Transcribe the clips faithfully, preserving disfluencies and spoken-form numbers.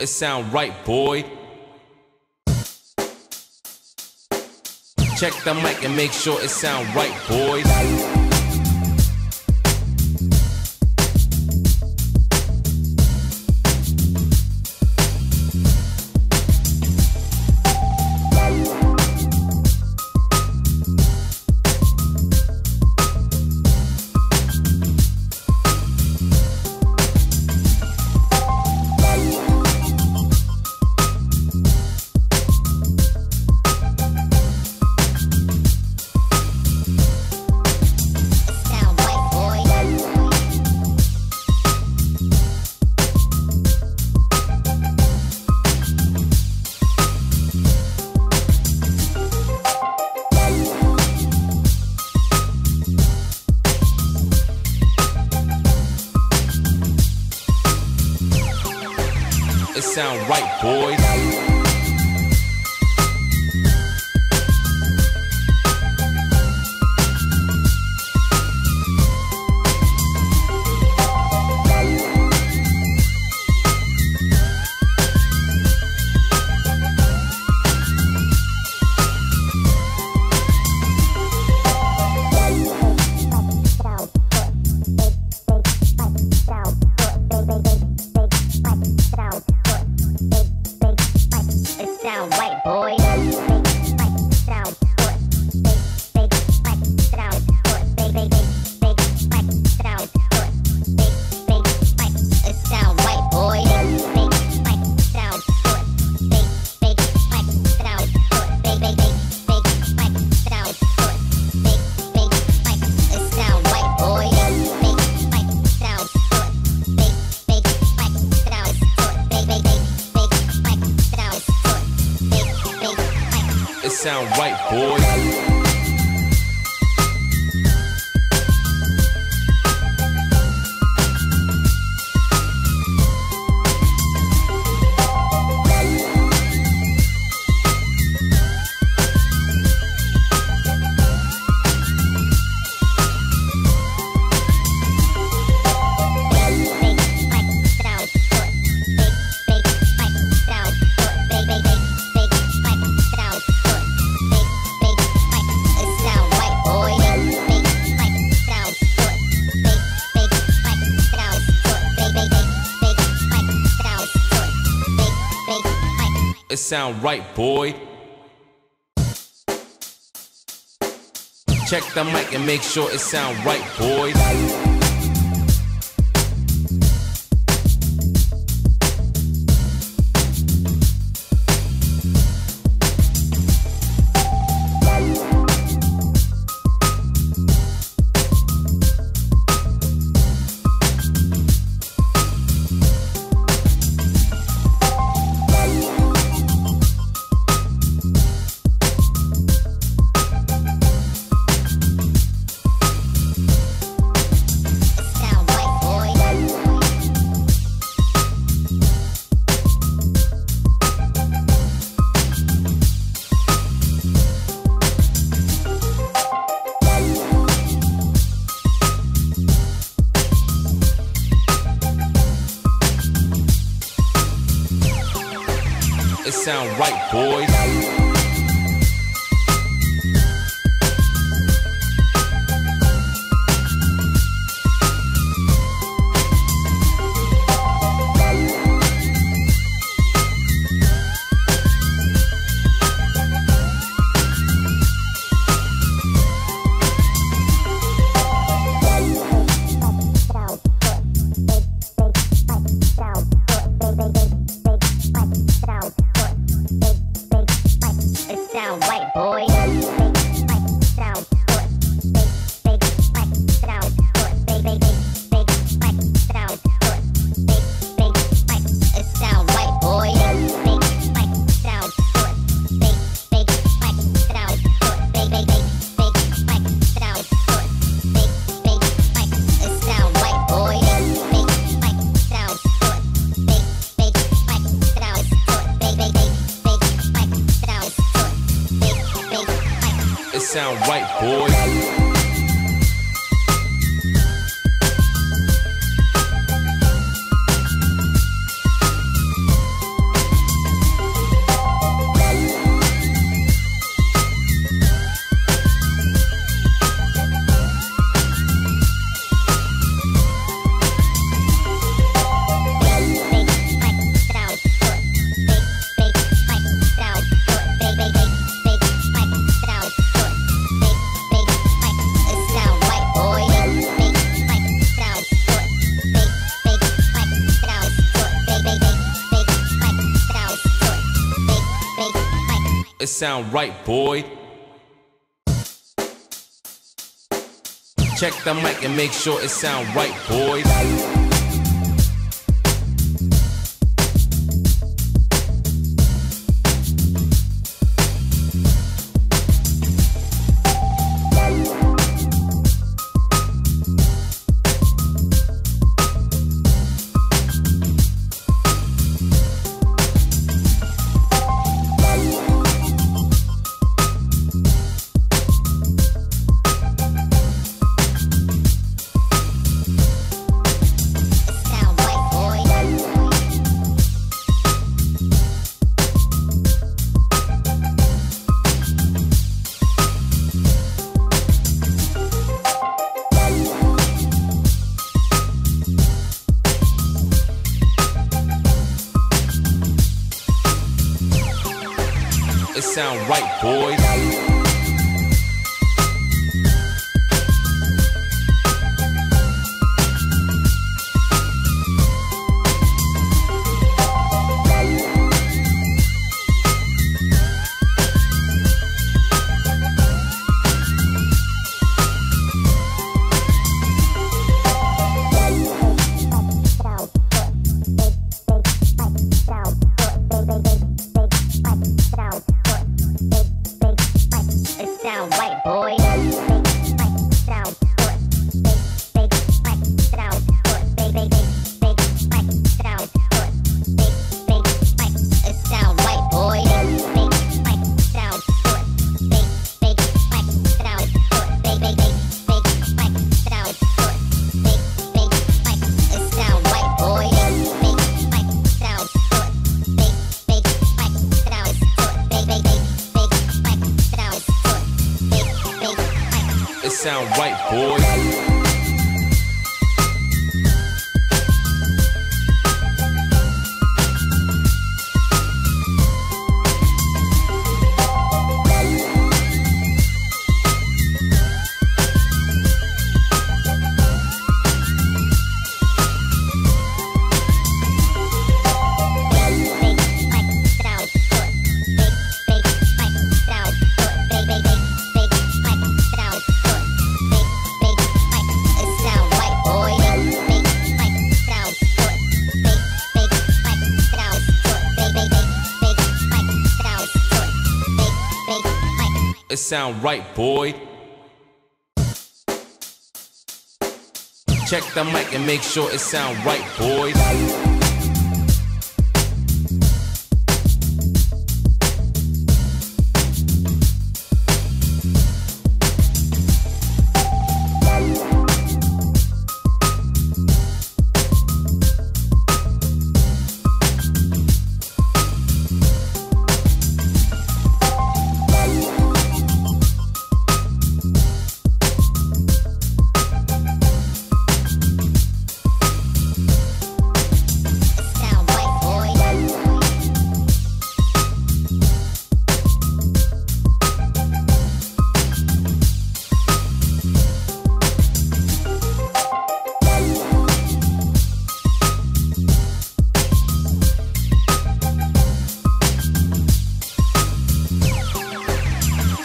It sound right, boys. It sound right, boys. It sound right, boy. Check the mic and make sure it sound right, boys. It sound right, boys. It sound right, boys. It sound right, boy. Check the mic and make sure it sound right, boy. It sound right, boys. It sound right, boy. It sound right, boy. Check the mic and make sure it sound right, boy. It sound right, boys. It sound right, boy. sound right, boy. Check the mic and make sure it sound right, boy.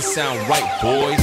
It sound right, boys.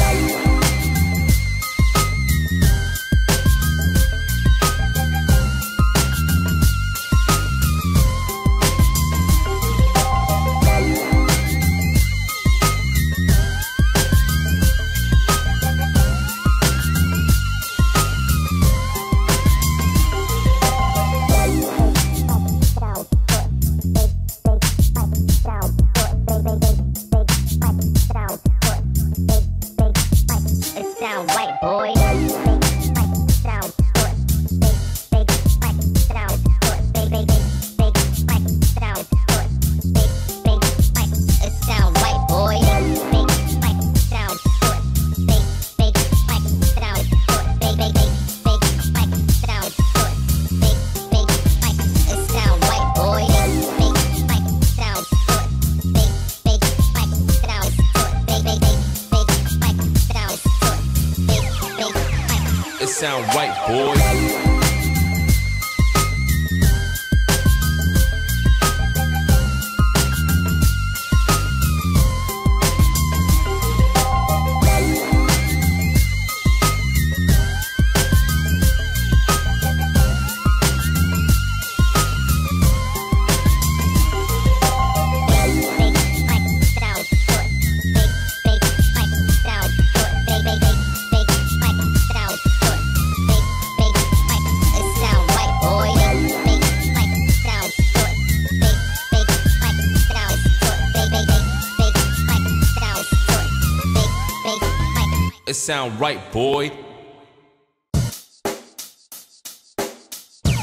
It sound right, boy. It sound right, boy.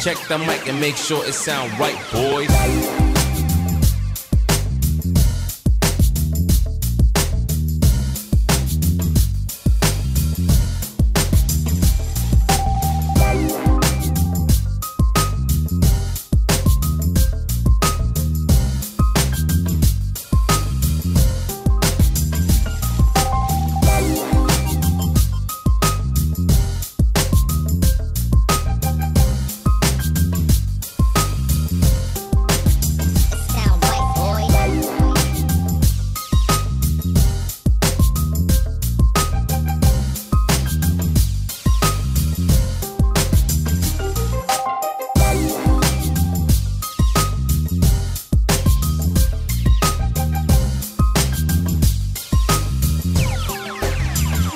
Check the mic and make sure it sound right, boy.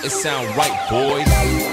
Sound right, boys.